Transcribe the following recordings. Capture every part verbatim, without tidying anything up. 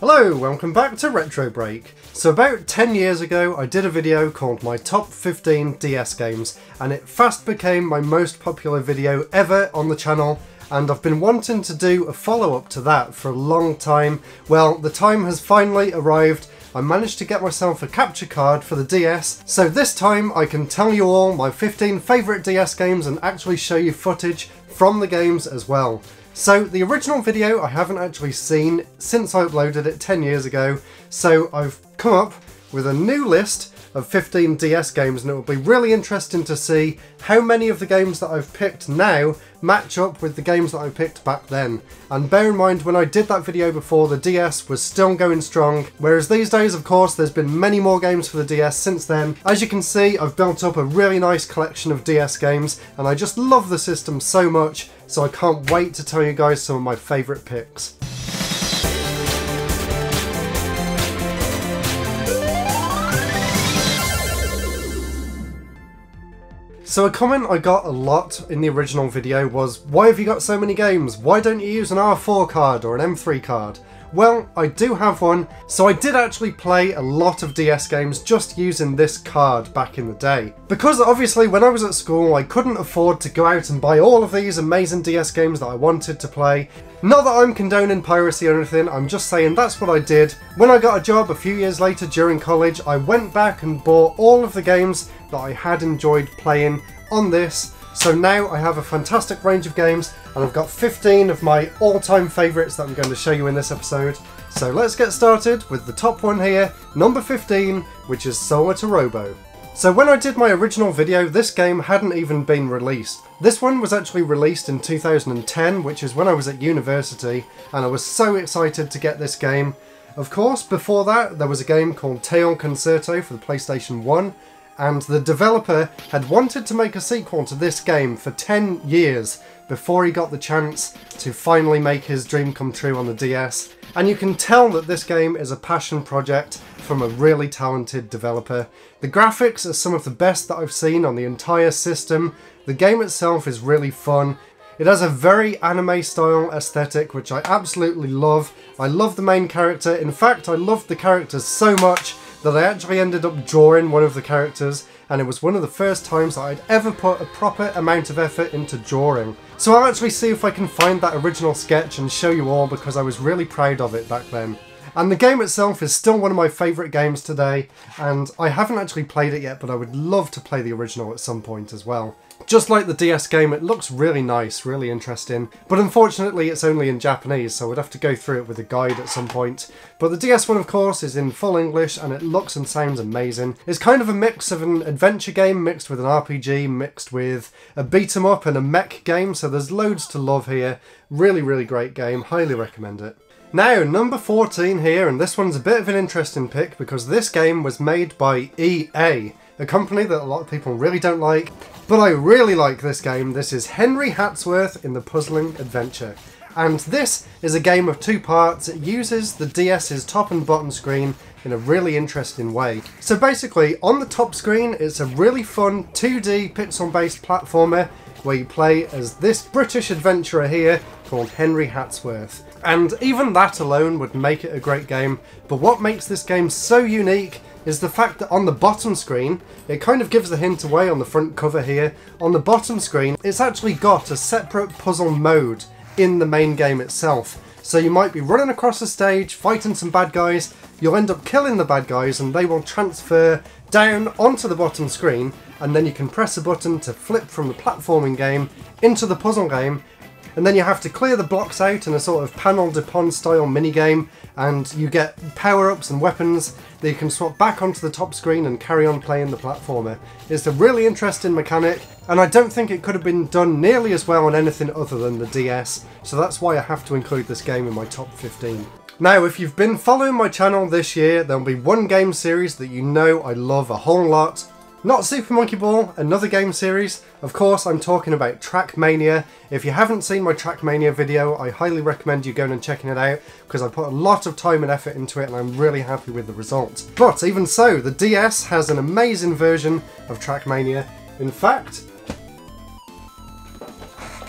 Hello, welcome back to Retro Break. So about ten years ago I did a video called my top fifteen D S games, and it fast became my most popular video ever on the channel, and I've been wanting to do a follow-up to that for a long time. Well, the time has finally arrived. I managed to get myself a capture card for the D S, so this time I can tell you all my fifteen favourite D S games and actually show you footage from the games as well. So the original video I haven't actually seen since I uploaded it ten years ago, so I've come up with a new list of fifteen D S games, and it will be really interesting to see how many of the games that I've picked now match up with the games that I picked back then. And bear in mind, when I did that video before, the D S was still going strong, whereas these days, of course, there's been many more games for the D S since then. As you can see, I've built up a really nice collection of D S games, and I just love the system so much, so I can't wait to tell you guys some of my favourite picks. So a comment I got a lot in the original video was, why have you got so many games? Why don't you use an R four card or an M three card? Well, I do have one, so I did actually play a lot of D S games just using this card back in the day. Because obviously when I was at school I couldn't afford to go out and buy all of these amazing D S games that I wanted to play. Not that I'm condoning piracy or anything, I'm just saying that's what I did. When I got a job a few years later during college, I went back and bought all of the games that I had enjoyed playing on this. So now I have a fantastic range of games, and I've got fifteen of my all-time favourites that I'm going to show you in this episode. So let's get started with the top one here, number fifteen, which is Solatorobo. So when I did my original video, this game hadn't even been released. This one was actually released in two thousand ten, which is when I was at university, and I was so excited to get this game. Of course, before that, there was a game called Tail Concerto for the PlayStation one, and the developer had wanted to make a sequel to this game for ten years before he got the chance to finally make his dream come true on the D S. And you can tell that this game is a passion project from a really talented developer. The graphics are some of the best that I've seen on the entire system. The game itself is really fun. It has a very anime style aesthetic, which I absolutely love. I love the main character. In fact, I loved the characters so much that I actually ended up drawing one of the characters, and it was one of the first times that I'd ever put a proper amount of effort into drawing. So I'll actually see if I can find that original sketch and show you all, because I was really proud of it back then. And the game itself is still one of my favourite games today, and I haven't actually played it yet, but I would love to play the original at some point as well. Just like the D S game, it looks really nice, really interesting, but unfortunately it's only in Japanese, so I'd have to go through it with a guide at some point. But the D S one, of course, is in full English, and it looks and sounds amazing. It's kind of a mix of an adventure game mixed with an R P G, mixed with a beat-em-up and a mech game, so there's loads to love here. Really, really great game, highly recommend it. Now, number fourteen here, and this one's a bit of an interesting pick, because this game was made by E A. A company that a lot of people really don't like, but I really like this game. This is Henry Hatsworth in the Puzzling Adventure. And this is a game of two parts. It uses the DS's top and bottom screen in a really interesting way. So basically, on the top screen, it's a really fun two D pixel-based platformer where you play as this British adventurer here called Henry Hatsworth. And even that alone would make it a great game, but what makes this game so unique is the fact that on the bottom screen, it kind of gives the hint away on the front cover here, on the bottom screen it's actually got a separate puzzle mode in the main game itself. So you might be running across a stage, fighting some bad guys, you'll end up killing the bad guys and they will transfer down onto the bottom screen, and then you can press a button to flip from the platforming game into the puzzle game, and then you have to clear the blocks out in a sort of Panel de Pon style minigame, and you get power-ups and weapons that you can swap back onto the top screen and carry on playing the platformer. It's a really interesting mechanic, and I don't think it could have been done nearly as well on anything other than the D S, so that's why I have to include this game in my top fifteen. Now, if you've been following my channel this year, there'll be one game series that you know I love a whole lot. Not Super Monkey Ball, another game series. Of course, I'm talking about Trackmania. If you haven't seen my Trackmania video, I highly recommend you going and checking it out, because I put a lot of time and effort into it and I'm really happy with the result. But even so, the D S has an amazing version of Trackmania. In fact,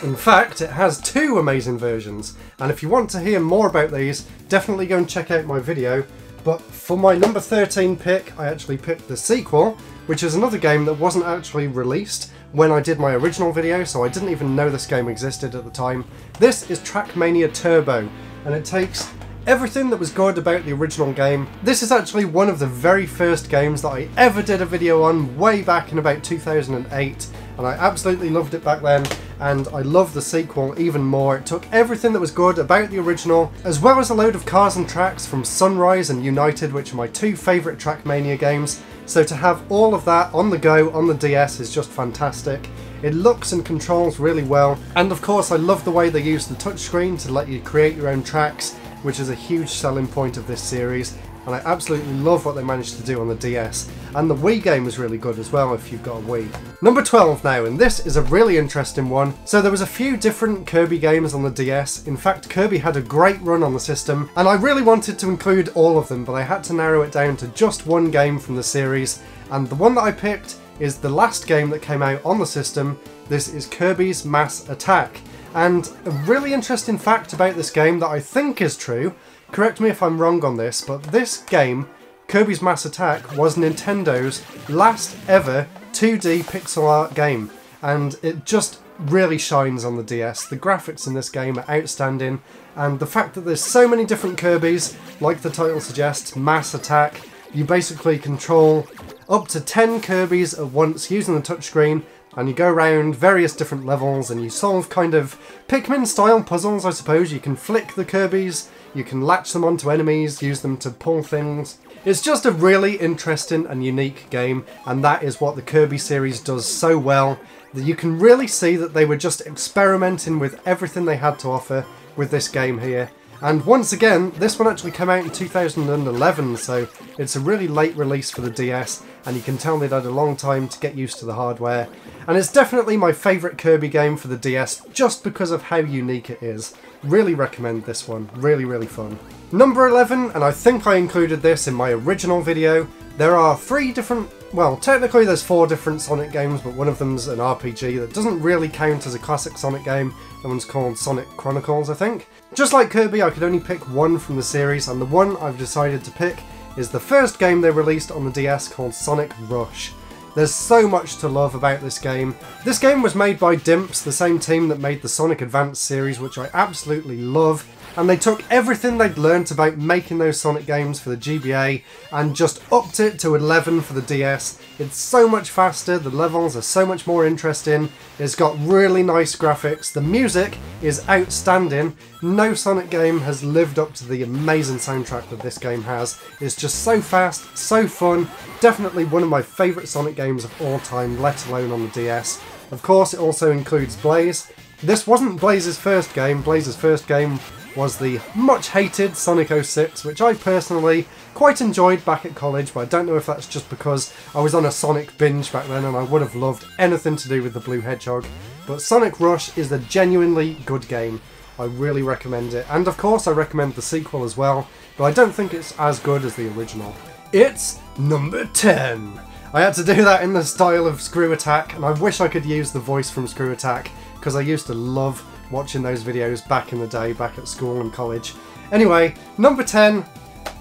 In fact, it has two amazing versions, and if you want to hear more about these, definitely go and check out my video. But for my number thirteen pick, I actually picked the sequel, which is another game that wasn't actually released when I did my original video, so I didn't even know this game existed at the time. This is Trackmania Turbo, and it takes everything that was good about the original game. This is actually one of the very first games that I ever did a video on way back in about two thousand eight, and I absolutely loved it back then, and I love the sequel even more. It took everything that was good about the original, as well as a load of cars and tracks from Sunrise and United, which are my two favourite Trackmania games, so to have all of that on the go on the D S is just fantastic. It looks and controls really well, and of course I love the way they use the touchscreen to let you create your own tracks, which is a huge selling point of this series, and I absolutely love what they managed to do on the D S. And the Wii game is really good as well if you've got a Wii. Number twelve now, and this is a really interesting one. So there was a few different Kirby games on the D S. In fact, Kirby had a great run on the system, and I really wanted to include all of them, but I had to narrow it down to just one game from the series, and the one that I picked is the last game that came out on the system. This is Kirby's Mass Attack. And a really interesting fact about this game that I think is true, correct me if I'm wrong on this, but this game, Kirby's Mass Attack, was Nintendo's last ever two D pixel art game, and it just really shines on the D S. The graphics in this game are outstanding, and the fact that there's so many different Kirbys, like the title suggests, Mass Attack, you basically control up to ten Kirbys at once using the touchscreen, and you go around various different levels and you solve kind of Pikmin-style puzzles, I suppose. You can flick the Kirbys, you can latch them onto enemies, use them to pull things. It's just a really interesting and unique game, and that is what the Kirby series does so well, that you can really see that they were just experimenting with everything they had to offer with this game here. And once again, this one actually came out in two thousand eleven, so it's a really late release for the D S, and you can tell they'd had a long time to get used to the hardware. And it's definitely my favourite Kirby game for the D S, just because of how unique it is. Really recommend this one, really, really fun. Number eleven, and I think I included this in my original video, there are three different, well, technically there's four different Sonic games, but one of them's an R P G that doesn't really count as a classic Sonic game. That one's called Sonic Chronicles, I think. Just like Kirby, I could only pick one from the series, and the one I've decided to pick is the first game they released on the D S called Sonic Rush. There's so much to love about this game. This game was made by Dimps, the same team that made the Sonic Advance series, which I absolutely love, and they took everything they'd learnt about making those Sonic games for the G B A and just upped it to eleven for the D S. It's so much faster, the levels are so much more interesting, it's got really nice graphics, the music is outstanding. No Sonic game has lived up to the amazing soundtrack that this game has. It's just so fast, so fun, definitely one of my favourite Sonic games of all time, let alone on the D S. Of course, it also includes Blaze. This wasn't Blaze's first game. Blaze's first game was the much-hated Sonic oh six, which I personally quite enjoyed back at college, but I don't know if that's just because I was on a Sonic binge back then and I would have loved anything to do with the Blue Hedgehog. But Sonic Rush is a genuinely good game. I really recommend it. And of course I recommend the sequel as well, but I don't think it's as good as the original. It's number ten! I had to do that in the style of Screw Attack, and I wish I could use the voice from Screw Attack, because I used to love watching those videos back in the day, back at school and college. Anyway, number ten,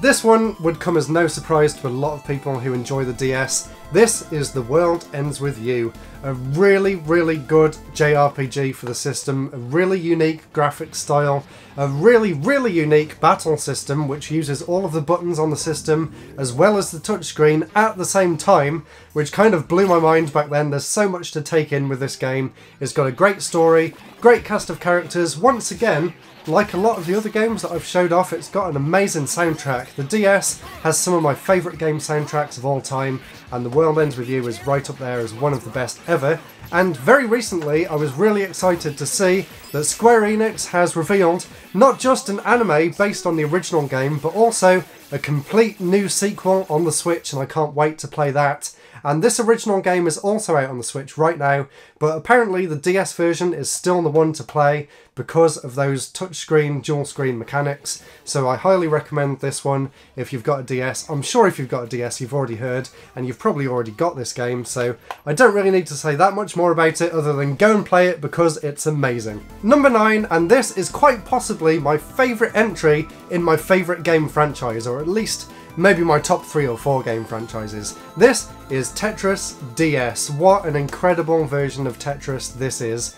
this one would come as no surprise to a lot of people who enjoy the D S. This is The World Ends with You, a really, really good J R P G for the system, a really unique graphic style, a really, really unique battle system which uses all of the buttons on the system as well as the touchscreen at the same time, which kind of blew my mind back then. There's so much to take in with this game. It's got a great story, great cast of characters. Once again, like a lot of the other games that I've showed off, it's got an amazing soundtrack. The D S has some of my favourite game soundtracks of all time, and The World Ends With You is right up there as one of the best ever. And very recently, I was really excited to see that Square Enix has revealed not just an anime based on the original game, but also a complete new sequel on the Switch, and I can't wait to play that. And this original game is also out on the Switch right now, but apparently the D S version is still the one to play because of those touchscreen, dual screen mechanics. So I highly recommend this one if you've got a D S. I'm sure if you've got a D S you've already heard, and you've probably already got this game, so I don't really need to say that much more about it other than go and play it because it's amazing. Number nine, and this is quite possibly my favourite entry in my favourite game franchise, or at least maybe my top three or four game franchises. This is Tetris D S. What an incredible version of Tetris this is.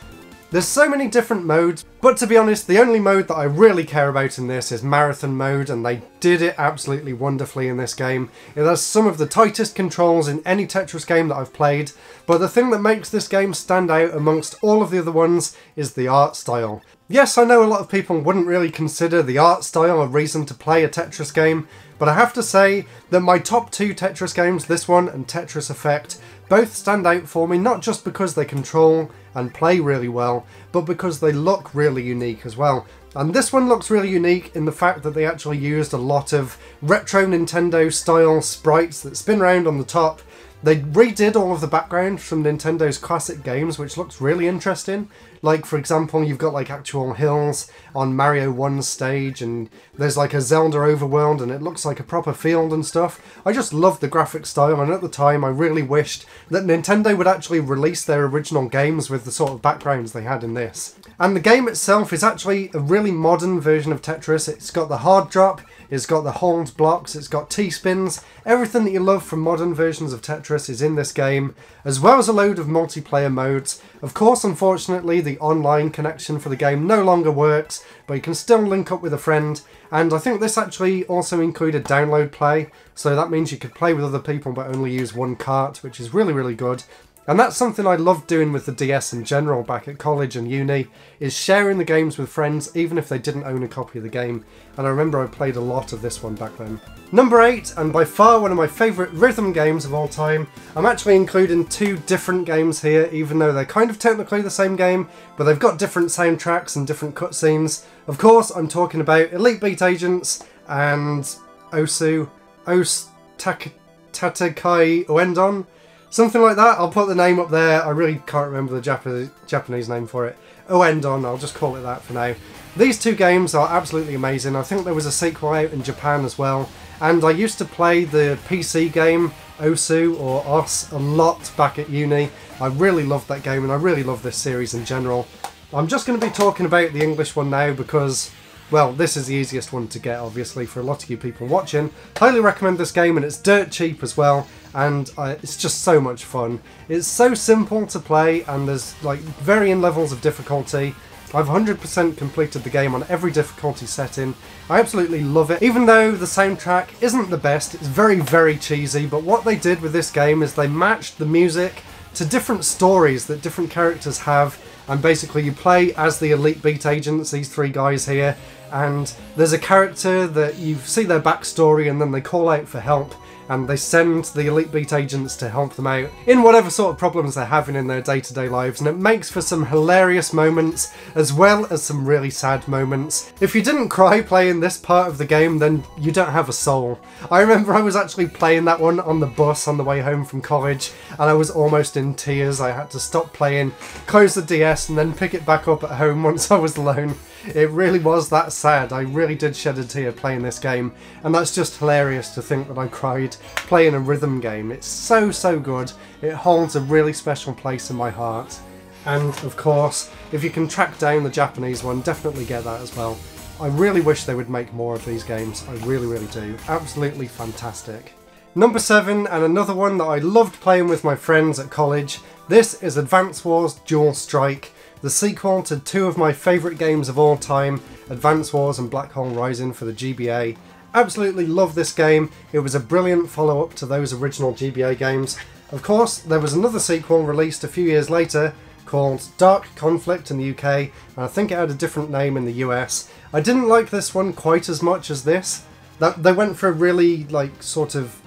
There's so many different modes, but to be honest, the only mode that I really care about in this is Marathon mode, and they did it absolutely wonderfully in this game. It has some of the tightest controls in any Tetris game that I've played, but the thing that makes this game stand out amongst all of the other ones is the art style. Yes, I know a lot of people wouldn't really consider the art style a reason to play a Tetris game, but I have to say that my top two Tetris games, this one and Tetris Effect, both stand out for me, not just because they control and play really well, but because they look really unique as well. And this one looks really unique in the fact that they actually used a lot of retro Nintendo style sprites that spin around on the top. They redid all of the background from Nintendo's classic games, which looks really interesting. Like, for example, you've got like actual hills on Mario one's stage, and there's like a Zelda overworld, and it looks like a proper field and stuff. I just love the graphic style, and at the time I really wished that Nintendo would actually release their original games with the sort of backgrounds they had in this. And the game itself is actually a really modern version of Tetris. It's got the hard drop, it's got the hold blocks, it's got T-spins. Everything that you love from modern versions of Tetris is in this game, as well as a load of multiplayer modes. Of course, unfortunately, the online connection for the game no longer works, but you can still link up with a friend, and I think this actually also included download play, so that means you could play with other people but only use one cart, which is really, really good. And that's something I loved doing with the D S in general back at college and uni, is sharing the games with friends even if they didn't own a copy of the game, and I remember I played a lot of this one back then. Number eight, and by far one of my favourite rhythm games of all time. I'm actually including two different games here, even though they're kind of technically the same game, but they've got different soundtracks and different cutscenes. Of course, I'm talking about Elite Beat Agents and Osu Tatakae Ouendan. Something like that. I'll put the name up there. I really can't remember the Jap Japanese name for it. Ouendan, I'll just call it that for now. These two games are absolutely amazing. I think there was a sequel out in Japan as well. And I used to play the P C game Osu or Os a lot back at uni. I really loved that game, and I really love this series in general. I'm just going to be talking about the English one now because, well, this is the easiest one to get, obviously, for a lot of you people watching. Highly recommend this game, and it's dirt cheap as well, and uh, it's just so much fun. It's so simple to play, and there's like varying levels of difficulty. I've one hundred percent completed the game on every difficulty setting. I absolutely love it. Even though the soundtrack isn't the best, it's very, very cheesy, but what they did with this game is they matched the music to different stories that different characters have, and basically you play as the Elite Beat Agents, these three guys here, and there's a character that you see their backstory, and then they call out for help, and they send the Elite Beat Agents to help them out in whatever sort of problems they're having in their day-to-day lives, and it makes for some hilarious moments as well as some really sad moments. If you didn't cry playing this part of the game, then you don't have a soul. I remember I was actually playing that one on the bus on the way home from college, and I was almost in tears. I had to stop playing, close the D S, and then pick it back up at home once I was alone. It really was that sad. I really did shed a tear playing this game, and that's just hilarious to think that I cried playing a rhythm game. It's so, so good. It holds a really special place in my heart. And of course, if you can track down the Japanese one, definitely get that as well. I really wish they would make more of these games. I really, really do. Absolutely fantastic. Number seven, and another one that I loved playing with my friends at college. This is Advance Wars Dual Strike, the sequel to two of my favourite games of all time, Advance Wars and Black Hole Rising for the G B A. Absolutely love this game. It was a brilliant follow-up to those original G B A games. Of course, there was another sequel released a few years later called Dark Conflict in the U K, and I think it had a different name in the U S. I didn't like this one quite as much as this. That they went for a really, like, sort of,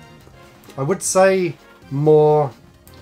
I would say, more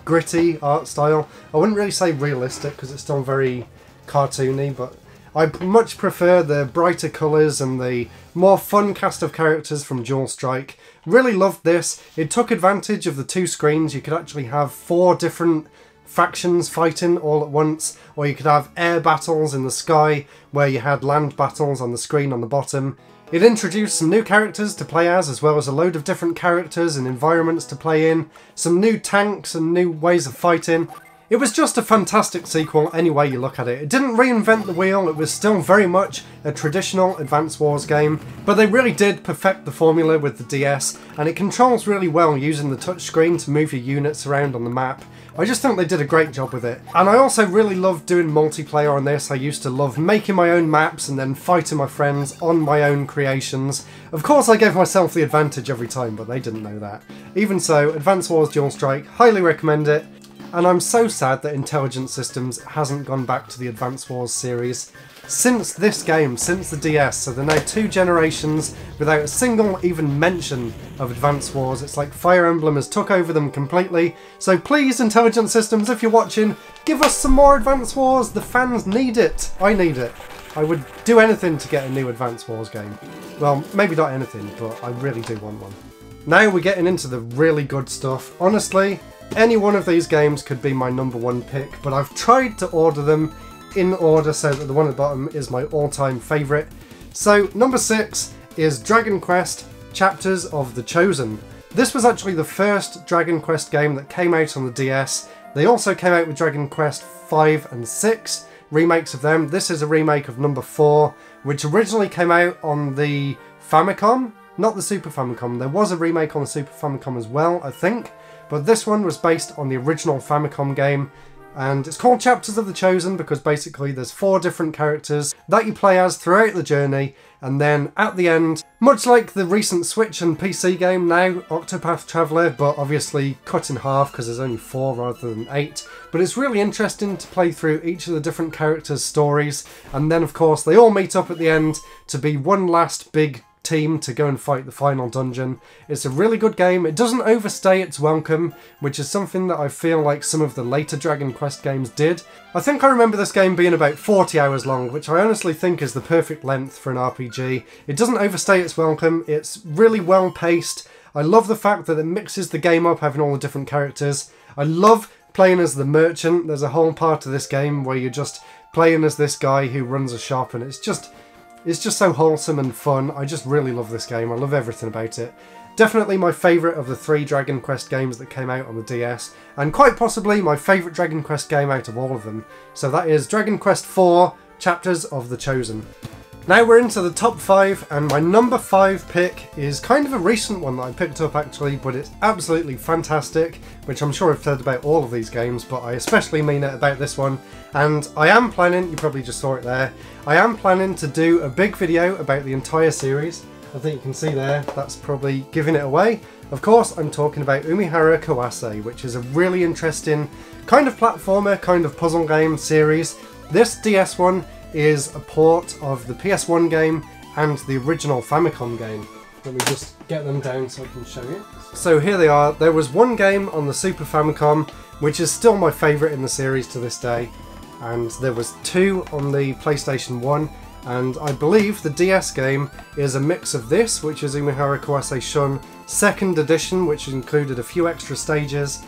gritty art style. I wouldn't really say realistic because it's still very cartoony, but I much prefer the brighter colours and the more fun cast of characters from Dual Strike. Really loved this. It took advantage of the two screens. You could actually have four different factions fighting all at once, or you could have air battles in the sky where you had land battles on the screen on the bottom. It introduced some new characters to play as, as well as a load of different characters and environments to play in, some new tanks and new ways of fighting. It was just a fantastic sequel any way you look at it. It didn't reinvent the wheel, it was still very much a traditional Advance Wars game, but they really did perfect the formula with the D S, and it controls really well using the touchscreen to move your units around on the map. I just think they did a great job with it. And I also really loved doing multiplayer on this. I used to love making my own maps and then fighting my friends on my own creations. Of course I gave myself the advantage every time, but they didn't know that. Even so, Advance Wars Dual Strike, highly recommend it. And I'm so sad that Intelligent Systems hasn't gone back to the Advance Wars series. Since this game, since the D S, so they're now two generations without a single even mention of Advance Wars. It's like Fire Emblem has took over them completely. So please, Intelligent Systems, if you're watching, give us some more Advance Wars. The fans need it. I need it. I would do anything to get a new Advance Wars game. Well, maybe not anything, but I really do want one. Now we're getting into the really good stuff. Honestly, any one of these games could be my number one pick, but I've tried to order them in order so that the one at the bottom is my all-time favourite. So number six is Dragon Quest Chapters of the Chosen. This was actually the first Dragon Quest game that came out on the D S. They also came out with Dragon Quest five and six, remakes of them. This is a remake of number four, which originally came out on the Famicom, not the Super Famicom. There was a remake on the Super Famicom as well, I think. But this one was based on the original Famicom game, and it's called Chapters of the Chosen because basically there's four different characters that you play as throughout the journey, and then at the end, much like the recent Switch and P C game now, Octopath Traveler, but obviously cut in half because there's only four rather than eight. But it's really interesting to play through each of the different characters' stories, and then of course they all meet up at the end to be one last big team to go and fight the final dungeon. It's a really good game. It doesn't overstay its welcome, which is something that I feel like some of the later Dragon Quest games did. I think I remember this game being about forty hours long, which I honestly think is the perfect length for an R P G. It doesn't overstay its welcome. It's really well paced. I love the fact that it mixes the game up, having all the different characters. I love playing as the merchant. There's a whole part of this game where you're just playing as this guy who runs a shop, and it's just It's just so wholesome and fun. I just really love this game. I love everything about it. Definitely my favourite of the three Dragon Quest games that came out on the D S, and quite possibly my favourite Dragon Quest game out of all of them. So that is Dragon Quest four, Chapters of the Chosen. Now we're into the top five, and my number five pick is kind of a recent one that I picked up actually, but it's absolutely fantastic, which I'm sure I've said about all of these games, but I especially mean it about this one. And I am planning, you probably just saw it there, I am planning to do a big video about the entire series. I think you can see there, that's probably giving it away. Of course, I'm talking about Umihara Kawase, which is a really interesting kind of platformer, kind of puzzle game series. This D S one is a port of the P S one game and the original Famicom game. Let me just get them down so I can show you. So here they are. There was one game on the Super Famicom, which is still my favourite in the series to this day, and there was two on the PlayStation one, and I believe the D S game is a mix of this, which is Umihara Kawase Shun second edition, which included a few extra stages,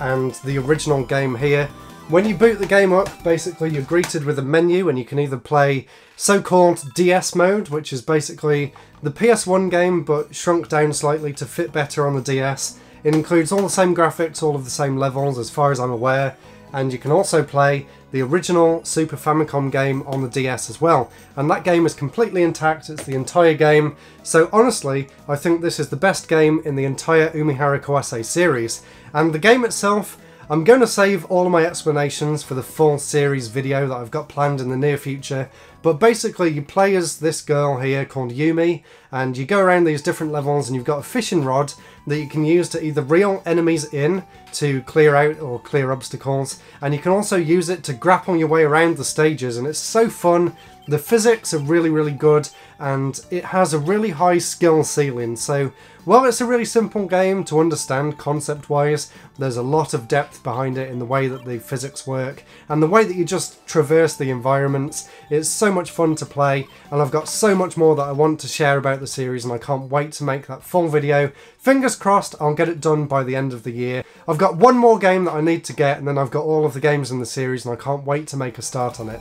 and the original game here. When you boot the game up, basically you're greeted with a menu, and you can either play so-called D S mode, which is basically the P S one game but shrunk down slightly to fit better on the D S. It includes all the same graphics, all of the same levels as far as I'm aware, and you can also play the original Super Famicom game on the D S as well. And that game is completely intact, it's the entire game. So honestly, I think this is the best game in the entire Umihara Kawase series. And the game itself, I'm going to save all of my explanations for the full series video that I've got planned in the near future, but basically you play as this girl here called Yumi, and you go around these different levels and you've got a fishing rod that you can use to either reel enemies in to clear out or clear obstacles, and you can also use it to grapple your way around the stages, and it's so fun. The physics are really, really good, and it has a really high skill ceiling. So while it's a really simple game to understand concept-wise, there's a lot of depth behind it in the way that the physics work and the way that you just traverse the environments. It's so much fun to play, and I've got so much more that I want to share about the series, and I can't wait to make that full video. Fingers crossed I'll get it done by the end of the year. I've got one more game that I need to get, and then I've got all of the games in the series, and I can't wait to make a start on it.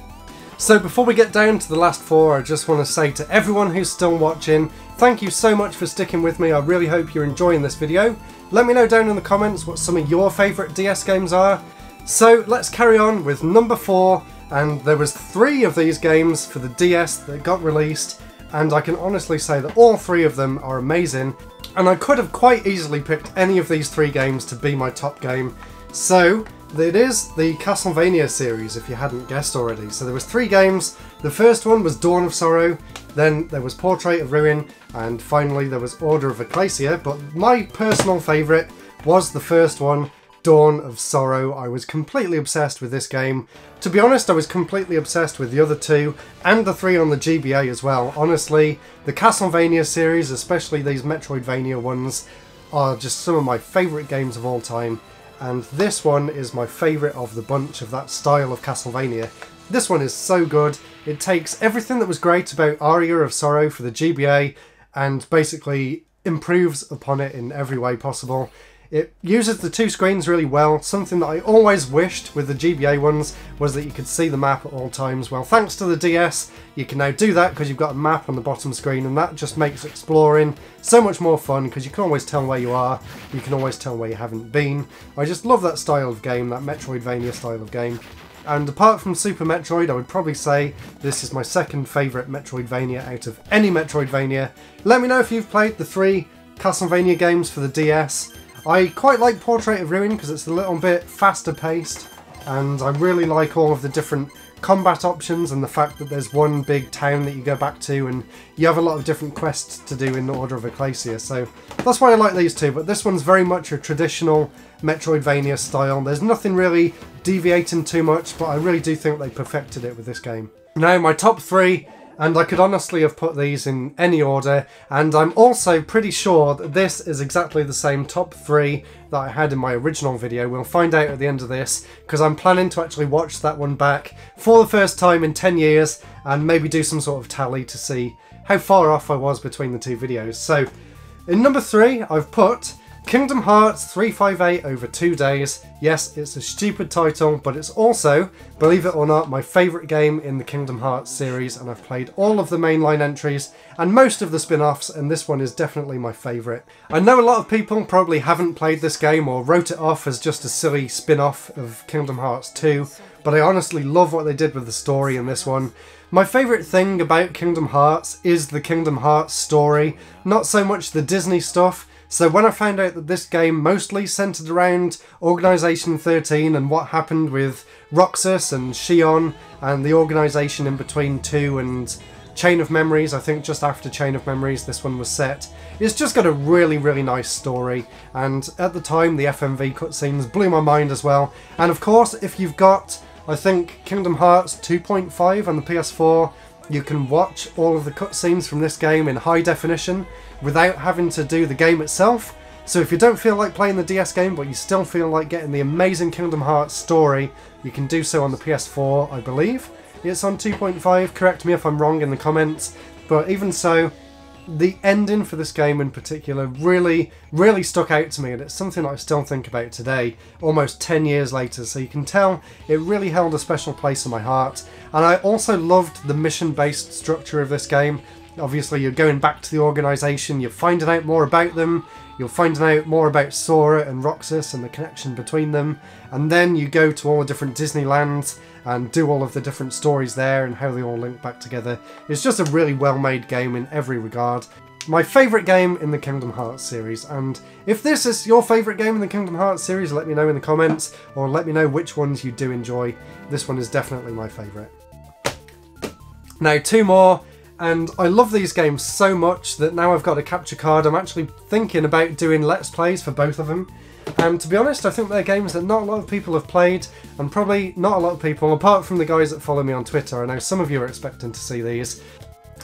So before we get down to the last four, I just want to say to everyone who's still watching, thank you so much for sticking with me. I really hope you're enjoying this video. Let me know down in the comments what some of your favourite D S games are. So let's carry on with number four, and there was three of these games for the D S that got released, and I can honestly say that all three of them are amazing, and I could have quite easily picked any of these three games to be my top game. So it is the Castlevania series, if you hadn't guessed already. So there was three games. The first one was Dawn of Sorrow, then there was Portrait of Ruin, and finally there was Order of Ecclesia, but my personal favourite was the first one, Dawn of Sorrow. I was completely obsessed with this game. To be honest, I was completely obsessed with the other two, and the three on the G B A as well. Honestly, the Castlevania series, especially these Metroidvania ones, are just some of my favourite games of all time. And this one is my favourite of the bunch of that style of Castlevania. This one is so good. It takes everything that was great about Aria of Sorrow for the G B A and basically improves upon it in every way possible. It uses the two screens really well. Something that I always wished with the G B A ones was that you could see the map at all times. Well, thanks to the D S, you can now do that because you've got a map on the bottom screen, and that just makes exploring so much more fun because you can always tell where you are, you can always tell where you haven't been. I just love that style of game, that Metroidvania style of game. And apart from Super Metroid, I would probably say this is my second favourite Metroidvania out of any Metroidvania. Let me know if you've played the three Castlevania games for the D S. I quite like Portrait of Ruin because it's a little bit faster paced, and I really like all of the different combat options and the fact that there's one big town that you go back to and you have a lot of different quests to do in Order of Ecclesia, so that's why I like these two. But this one's very much a traditional Metroidvania style. There's nothing really deviating too much, but I really do think they perfected it with this game. Now my top three, and I could honestly have put these in any order, and I'm also pretty sure that this is exactly the same top three that I had in my original video. We'll find out at the end of this, because I'm planning to actually watch that one back for the first time in ten years, and maybe do some sort of tally to see how far off I was between the two videos. So, in number three, I've put Kingdom Hearts three fifty-eight over two days. Yes, it's a stupid title, but it's also, believe it or not, my favourite game in the Kingdom Hearts series, and I've played all of the mainline entries and most of the spin-offs, and this one is definitely my favourite. I know a lot of people probably haven't played this game or wrote it off as just a silly spin-off of Kingdom Hearts two, but I honestly love what they did with the story in this one. My favourite thing about Kingdom Hearts is the Kingdom Hearts story, not so much the Disney stuff. So when I found out that this game mostly centred around Organisation thirteen and what happened with Roxas and Shion and the organisation in between two and Chain of Memories, I think just after Chain of Memories this one was set, it's just got a really, really nice story, and at the time the F M V cutscenes blew my mind as well. And of course, if you've got, I think, Kingdom Hearts two point five on the P S four, you can watch all of the cutscenes from this game in high definition without having to do the game itself. So if you don't feel like playing the D S game but you still feel like getting the amazing Kingdom Hearts story, you can do so on the P S four, I believe. It's on two point five, correct me if I'm wrong in the comments, but even so, the ending for this game in particular really, really stuck out to me, and it's something that I still think about today, almost ten years later, so you can tell it really held a special place in my heart. And I also loved the mission-based structure of this game. Obviously, you're going back to the organisation, you're finding out more about them, you're finding out more about Sora and Roxas and the connection between them, and then you go to all the different Disneylands and do all of the different stories there and how they all link back together. It's just a really well-made game in every regard. My favourite game in the Kingdom Hearts series, and if this is your favourite game in the Kingdom Hearts series, let me know in the comments, or let me know which ones you do enjoy. This one is definitely my favourite. Now, two more. And I love these games so much that now I've got a capture card. I'm actually thinking about doing Let's Plays for both of them. And to be honest, I think they're games that not a lot of people have played, and probably not a lot of people, apart from the guys that follow me on Twitter. I know some of you are expecting to see these.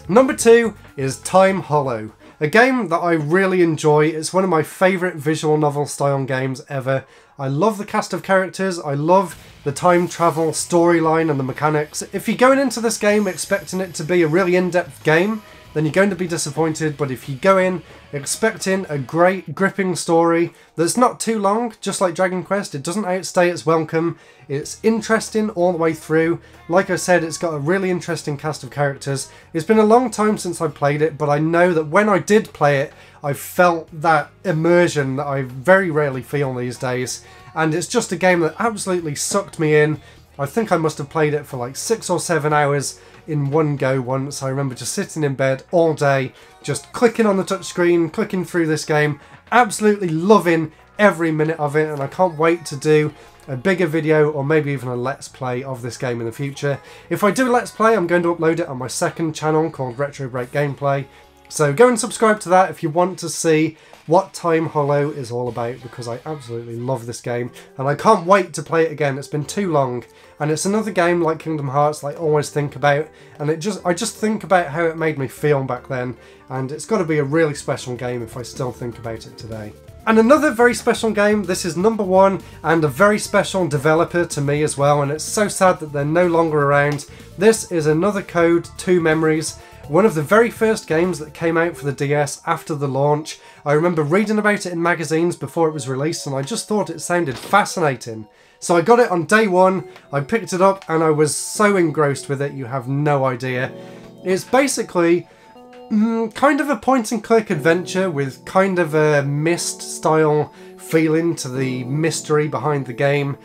Number two is Time Hollow. A game that I really enjoy. It's one of my favourite visual novel style games ever. I love the cast of characters, I love the time travel storyline and the mechanics. If you're going into this game expecting it to be a really in-depth game, then you're going to be disappointed. But if you go in expecting a great, gripping story that's not too long, just like Dragon Quest, it doesn't outstay its welcome. It's interesting all the way through. Like I said, it's got a really interesting cast of characters. It's been a long time since I played it, but I know that when I did play it, I felt that immersion that I very rarely feel these days. And it's just a game that absolutely sucked me in. I think I must have played it for like six or seven hours in one go once. I remember just sitting in bed all day, just clicking on the touchscreen, clicking through this game, absolutely loving every minute of it, and I can't wait to do a bigger video or maybe even a Let's Play of this game in the future. If I do a Let's Play, I'm going to upload it on my second channel called Retro Break Gameplay, so go and subscribe to that if you want to see what Time Hollow is all about, because I absolutely love this game and I can't wait to play it again. It's been too long, and it's another game like Kingdom Hearts that I always think about, and it just I just think about how it made me feel back then, and it's got to be a really special game if I still think about it today. And another very special game, this is number one, and a very special developer to me as well, and it's so sad that they're no longer around. This is another Code two Memories, one of the very first games that came out for the D S after the launch. I remember reading about it in magazines before it was released, and I just thought it sounded fascinating. So I got it on day one, I picked it up, and I was so engrossed with it, you have no idea. It's basically mm, kind of a point-and-click adventure with kind of a Myst-style feeling to the mystery behind the game,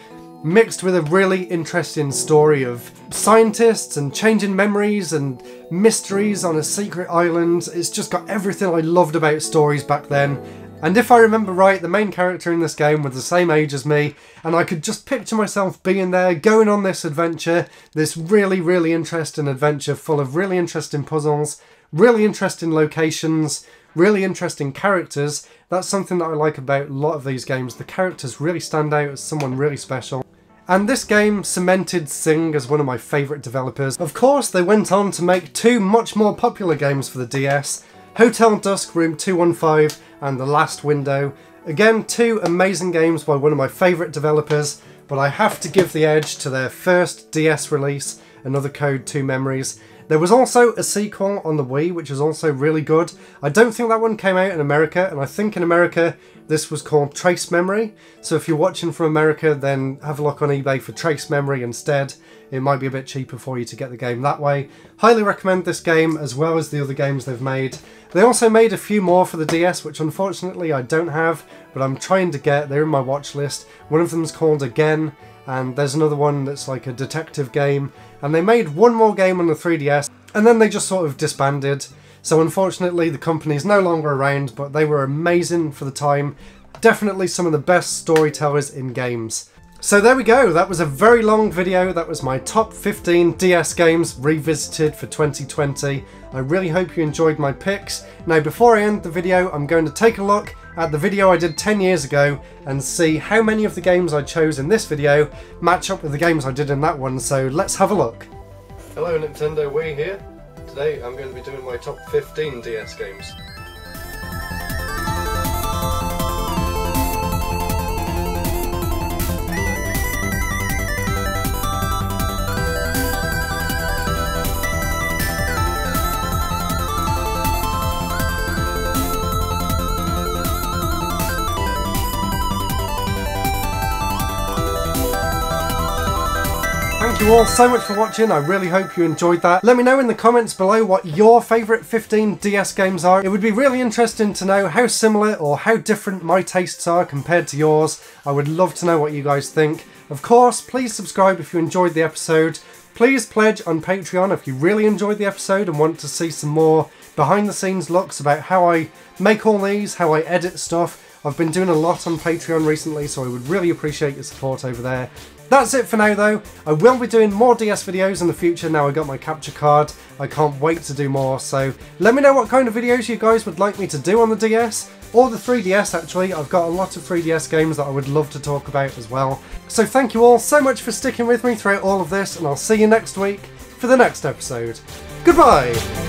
mixed with a really interesting story of scientists and changing memories and mysteries on a secret island. It's just got everything I loved about stories back then. And if I remember right, the main character in this game was the same age as me, and I could just picture myself being there, going on this adventure, this really, really interesting adventure full of really interesting puzzles, really interesting locations, really interesting characters. That's something that I like about a lot of these games. The characters really stand out as someone really special. And this game cemented Sing as one of my favourite developers. Of course, they went on to make two much more popular games for the D S, Hotel Dusk Room two one five and The Last Window. Again, two amazing games by one of my favourite developers, but I have to give the edge to their first D S release, another Code two Memories. There was also a sequel on the Wii, which is also really good. I don't think that one came out in America, and I think in America this was called Trace Memory. So if you're watching from America, then have a look on eBay for Trace Memory instead. It might be a bit cheaper for you to get the game that way. Highly recommend this game as well as the other games they've made. They also made a few more for the D S, which unfortunately I don't have, but I'm trying to get. They're in my watch list. One of them's called Again, and there's another one that's like a detective game, and they made one more game on the three D S, and then they just sort of disbanded. So unfortunately the company's no longer around, but they were amazing for the time. Definitely some of the best storytellers in games. So there we go, that was a very long video. That was my top fifteen D S games revisited for twenty twenty. I really hope you enjoyed my picks. Now before I end the video, I'm going to take a look at the video I did ten years ago and see how many of the games I chose in this video match up with the games I did in that one, so let's have a look. Hello Nintendo, Wii here. Today I'm going to be doing my top fifteen D S games. Thank you all so much for watching, I really hope you enjoyed that. Let me know in the comments below what your favourite fifteen D S games are. It would be really interesting to know how similar or how different my tastes are compared to yours. I would love to know what you guys think. Of course, please subscribe if you enjoyed the episode. Please pledge on Patreon if you really enjoyed the episode and want to see some more behind the scenes looks about how I make all these, how I edit stuff. I've been doing a lot on Patreon recently, so I would really appreciate your support over there. That's it for now though. I will be doing more D S videos in the future now I got my capture card. I can't wait to do more, so let me know what kind of videos you guys would like me to do on the D S, or the three D S actually. I've got a lot of three D S games that I would love to talk about as well. So thank you all so much for sticking with me throughout all of this, and I'll see you next week for the next episode. Goodbye!